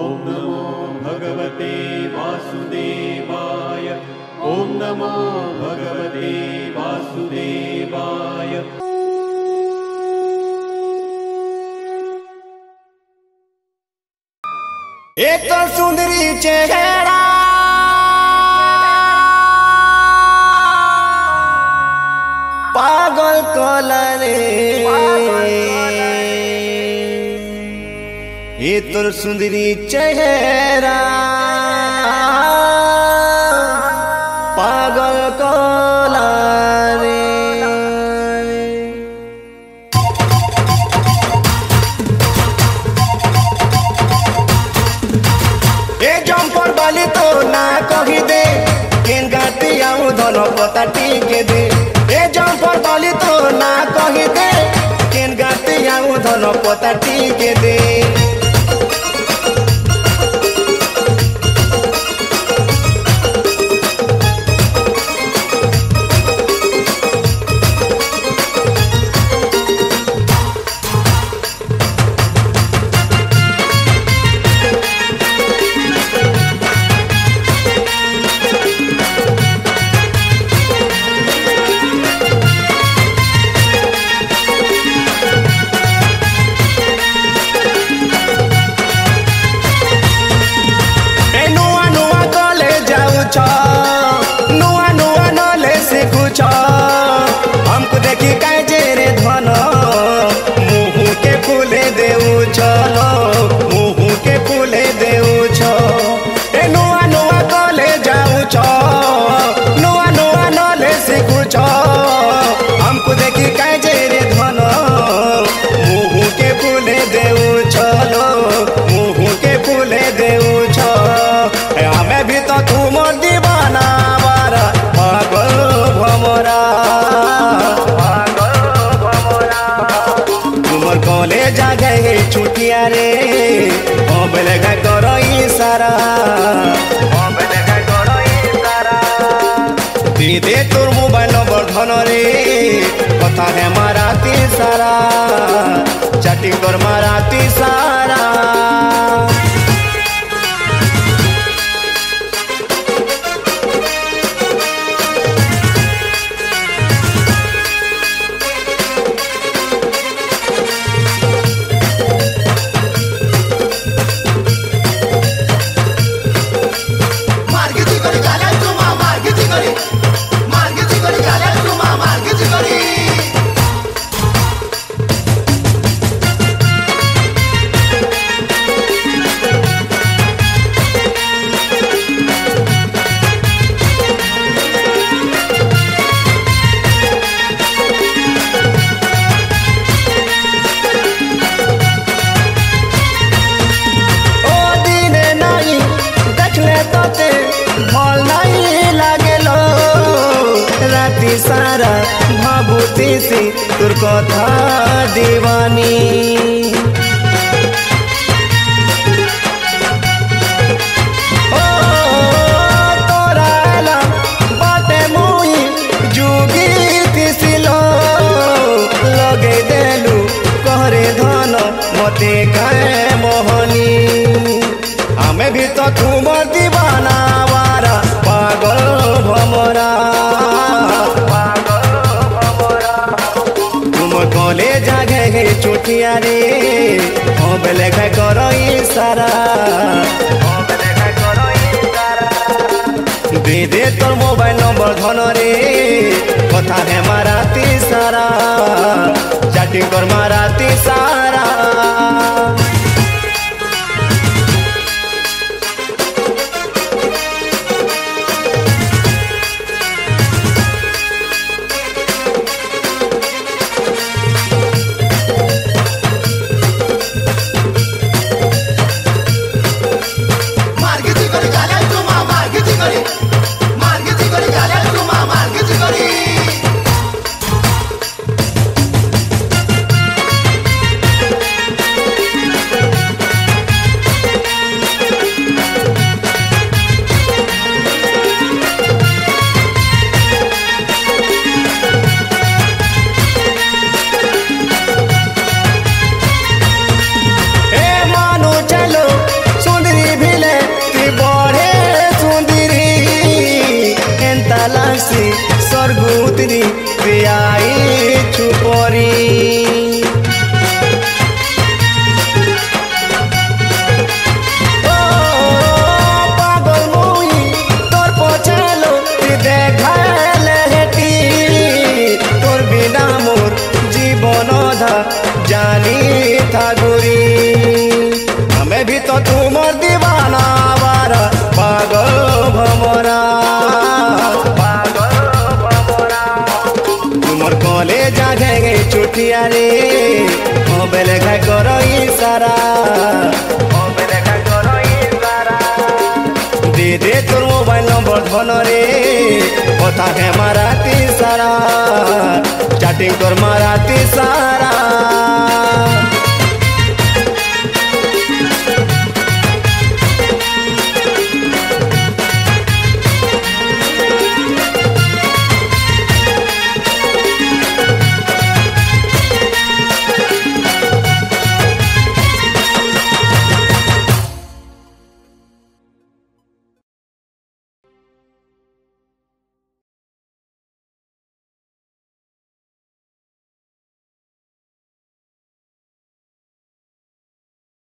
ॐ नमो भगवते वासुदेवाय। ॐ नमो भगवते वासुदेवाय। एक सुंदरी चेहरा पागल कोलरे, ये तो सुंदरी चेहरा पागल कोलरे। तो ना कभी दे पता टीके दे जम्पर डाली तो ना कही दे केन गाती आऊ धन पता टीके दे। हमको देखी काजेरे धन मुहू के फूले देऊ चलो, मुहू के फूले देऊ छो। ए नुआ नुआ कले जाऊ छो, नुआ नुआ नले सीखू छो। हमको देखी काजेरे धन मुहू के फूले देऊ चलो, मुहू के फूले देऊ छो। हमें भी तो तू मोर दीवाना बारा पागल भमरा जागे छुटिया रे बेलगा करो इशारा, बेलगा करो इशारा। दीदे तोर मोबाइल नंबर धन रे कथा है माराती सारा, चैटिंग कर माराती सारा। सारा भाबूती से तुर कथा दीवानी, ओ तोरा बाते मुई जुगी थी लो लगे देलू कहरे धन मते कहे मोहनी। हमें भी तो तुम दीवाना वारा पागल भमरा, जागे चुटिया रे बेलगा करो इशारा, बेलगा करो इशारा। दे दे तोर मोबाइल नंबर धन रे कथा है माराती सारा, चैटिंग कर माराती सारा। पुत्री बियाई छुपरी रे मोबाइल देखा करो इशारा दे दे तोर मोबाइल नंबर धन रे पता है माराती सारा चैटिंग तोर माराती सारा।